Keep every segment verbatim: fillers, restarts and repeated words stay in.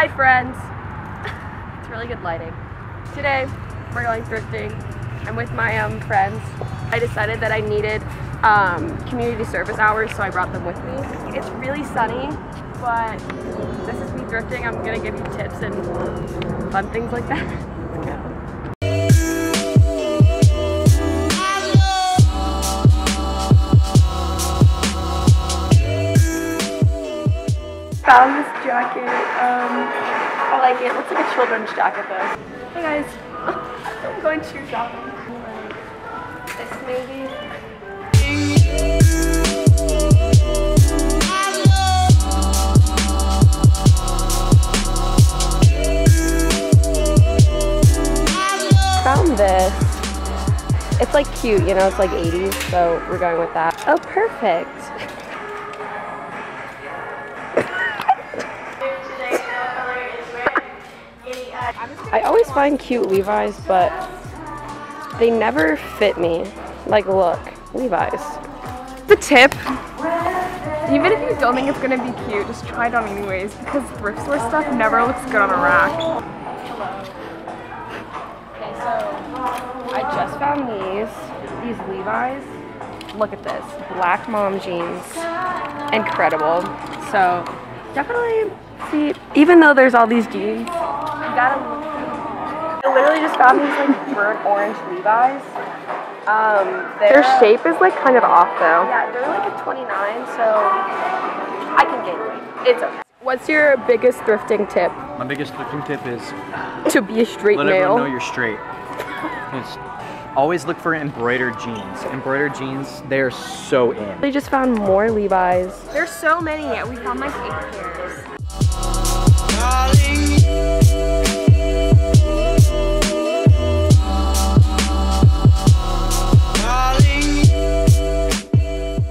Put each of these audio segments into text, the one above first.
Hi friends. It's really good lighting. Today we're going thrifting. I'm with my um, friends. I decided that I needed um, community service hours, so I brought them with me. It's really sunny, but this is me thrifting. I'm gonna give you tips and fun things like that. Found this jacket. Um, I like it. It looks like a children's jacket though. Hey guys, I'm going shoe shopping. Like this maybe. Found this. It's like cute, you know. It's like eighties, so we're going with that. Oh, perfect. I always find cute Levi's, but they never fit me. Like, look, Levi's. The tip, even if you don't think it's gonna be cute, just try it on anyways, because thrift store stuff never looks good on a rack. Okay, so I just found these, these Levi's. Look at this, black mom jeans, incredible. So definitely, see, even though there's all these jeans, you gotta look. I literally just found these like burnt orange Levi's. Um, Their shape is like kind of off though. Yeah, they're like a twenty-nine, so I can gain weight. It's okay. What's your biggest thrifting tip? My biggest thrifting tip is to be a straight male. Let everyone know you're straight. It's always look for embroidered jeans. Embroidered jeans, they're so in. They just found more Levi's. There's so many. We found like eight pairs.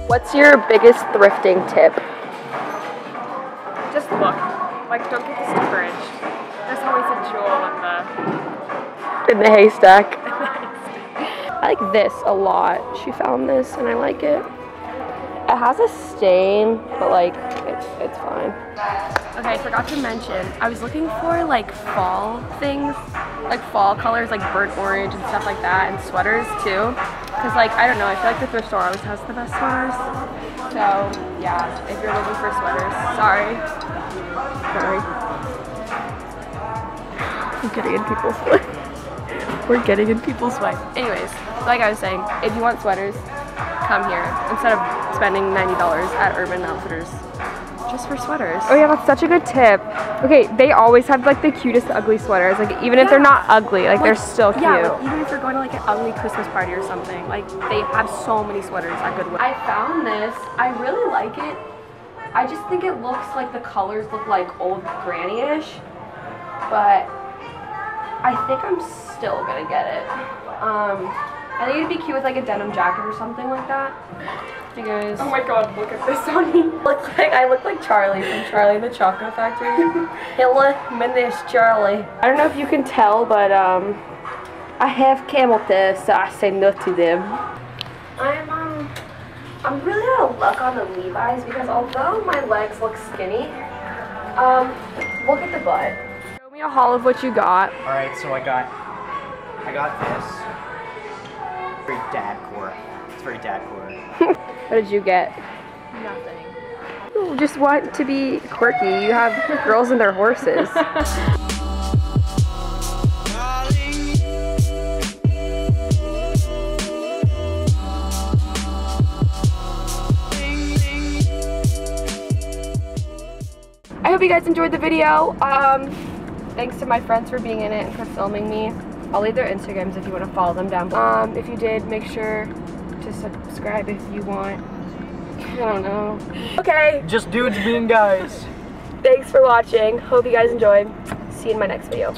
What's your biggest thrifting tip? Just look. Like, don't get discouraged. There's always a jewel in the... In the haystack. I like this a lot. She found this and I like it. It has a stain, but like, it's, it's fine. Okay, I forgot to mention, I was looking for like fall things. Like fall colors, like burnt orange and stuff like that, and sweaters too. Cause like, I don't know, I feel like the thrift store always has the best sweaters. So yeah, if you're looking for sweaters, sorry. Sorry. I'm getting in people's way. We're getting in people's way. Anyways, like I was saying, if you want sweaters, come here. Instead of spending ninety dollars at Urban Outfitters just for sweaters. Oh yeah, that's such a good tip. Okay, they always have like the cutest ugly sweaters. Like even yeah. if they're not ugly, like, like they're still cute. Yeah, like, even if you're going to like an ugly Christmas party or something, like they have so many sweaters at Goodwill. I found this. I really like it. I just think it looks like the colors look like old granny-ish, but I think I'm still gonna get it. Um, I think it'd be cute with like a denim jacket or something like that. Hey guys. Oh my god, look at this on me. Looks like I look like Charlie from Charlie the Chocolate Factory. Hello, my name's Charlie. I don't know if you can tell, but um, I have camel tests, so I say no to them. I'm um, I'm really out of luck on the Levi's because although my legs look skinny, um, look at the butt. Show me a haul of what you got. All right, so I got, I got this. Very dadcore. It's very dadcore. What did you get? Nothing. You just want to be quirky. You have girls and their horses. I hope you guys enjoyed the video. Um, thanks to my friends for being in it and for filming me. I'll leave their Instagrams if you want to follow them down below. Um, if you did, make sure to subscribe if you want. I don't know. Okay. Just dudes being guys. Thanks for watching. Hope you guys enjoyed. See you in my next video.